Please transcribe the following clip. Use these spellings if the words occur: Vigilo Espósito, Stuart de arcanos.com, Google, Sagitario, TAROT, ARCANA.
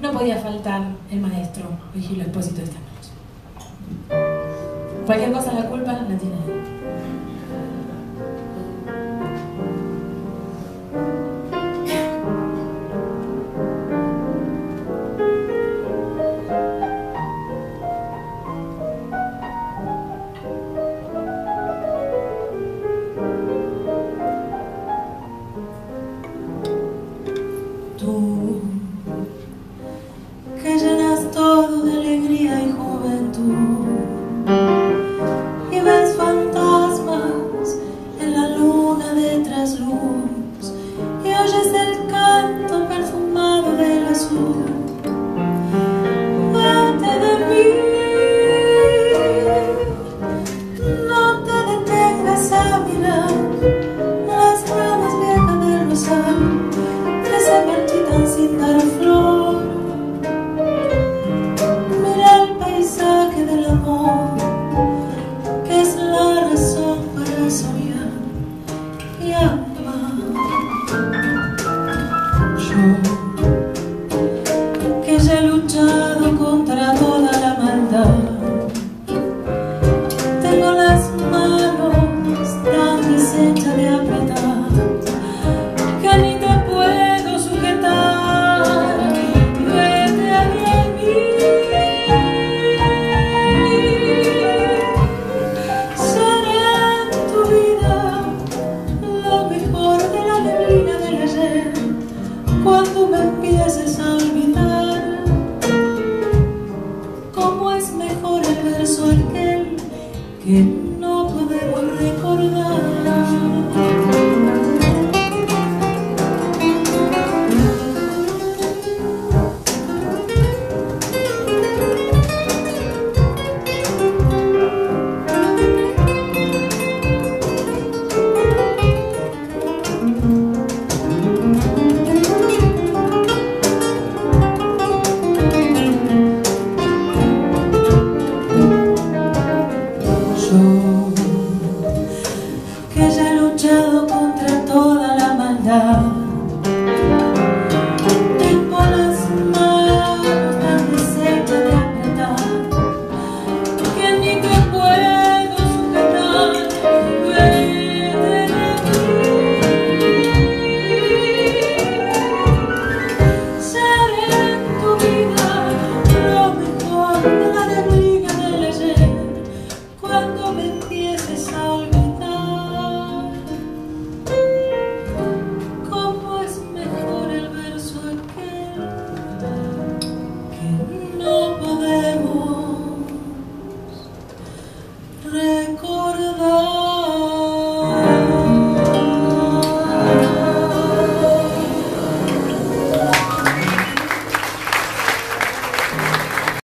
No podía faltar el maestro Vigilo Espósito esta noche. Cualquier cosa, la culpa la tiene él.